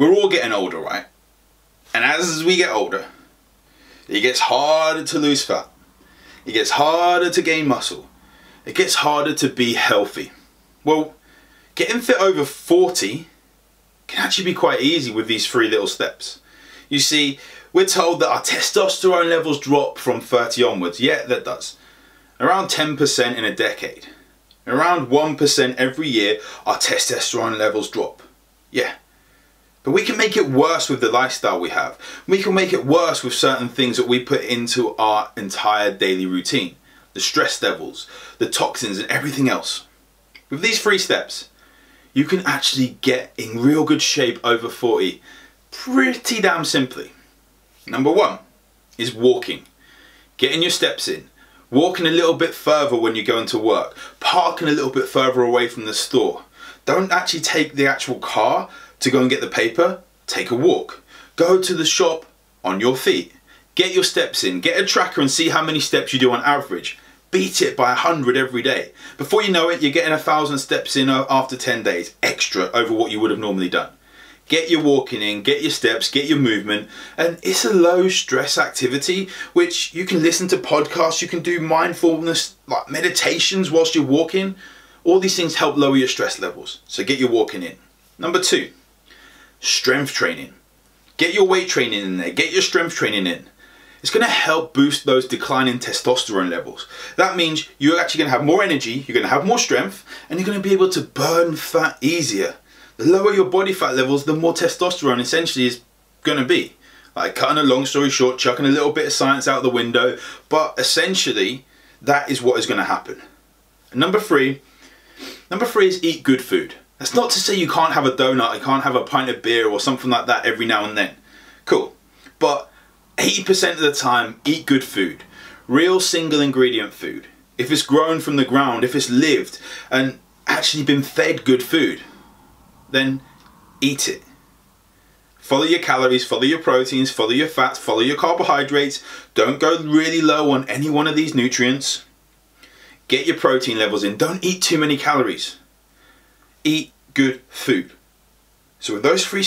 We're all getting older, right? And as we get older, it gets harder to lose fat. It gets harder to gain muscle. It gets harder to be healthy. Well, getting fit over 40 can actually be quite easy with these three little steps. You see, we're told that our testosterone levels drop from 30 onwards. Yeah, that does. Around 10% in a decade. Around 1% every year, our testosterone levels drop. Yeah. But we can make it worse with the lifestyle we have. We can make it worse with certain things that we put into our entire daily routine. The stress levels, the toxins, and everything else. With these three steps, you can actually get in real good shape over 40 pretty damn simply. Number one is walking. Getting your steps in. Walking a little bit further when you're going to work. Parking a little bit further away from the store. Don't actually take the actual car to go and get the paper. Take a walk. Go to the shop on your feet. Get your steps in. Get a tracker and see how many steps you do on average. Beat it by 100 every day. Before you know it, you're getting 1,000 steps in after 10 days, extra over what you would have normally done. Get your walking in, get your steps, get your movement, and it's a low stress activity, which you can listen to podcasts, you can do mindfulness, like meditations whilst you're walking. All these things help lower your stress levels, so get your walking in. Number two, strength training. Get your weight training in there, get your strength training in. It's going to help boost those declining testosterone levels. That means you're actually going to have more energy, you're going to have more strength, and you're going to be able to burn fat easier. The lower your body fat levels, the more testosterone essentially is going to be. Like cutting a long story short, chucking a little bit of science out the window, but essentially that is what is going to happen. And number three is eat good food. That's not to say you can't have a donut, you can't have a pint of beer or something like that every now and then. Cool. But 80% of the time, eat good food. Real single ingredient food. If it's grown from the ground, if it's lived and actually been fed good food, then eat it. Follow your calories, follow your proteins, follow your fats, follow your carbohydrates. Don't go really low on any one of these nutrients. Get your protein levels in. Don't eat too many calories. Eat good food. So with those three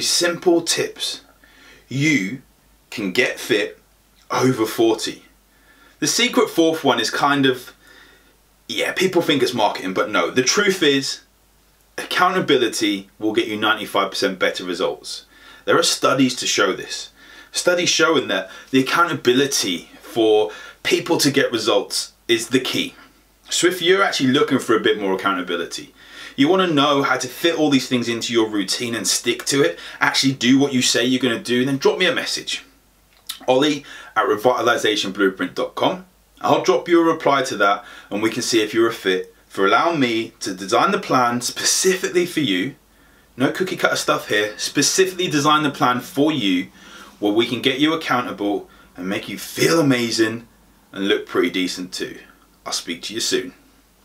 simple tips, you can get fit over 40. The secret fourth one is kind of, yeah, people think it's marketing, but no. The truth is, accountability will get you 95% better results. There are studies to show this. Studies showing that the accountability for people to get results is the key. So if you're actually looking for a bit more accountability, you want to know how to fit all these things into your routine and stick to it, actually do what you say you're going to do, then drop me a message. Ollie@revitalizationblueprint.com. I'll drop you a reply to that and we can see if you're a fit for allowing me to design the plan specifically for you. No cookie cutter stuff here. Specifically design the plan for you where we can get you accountable and make you feel amazing and look pretty decent too. I'll speak to you soon.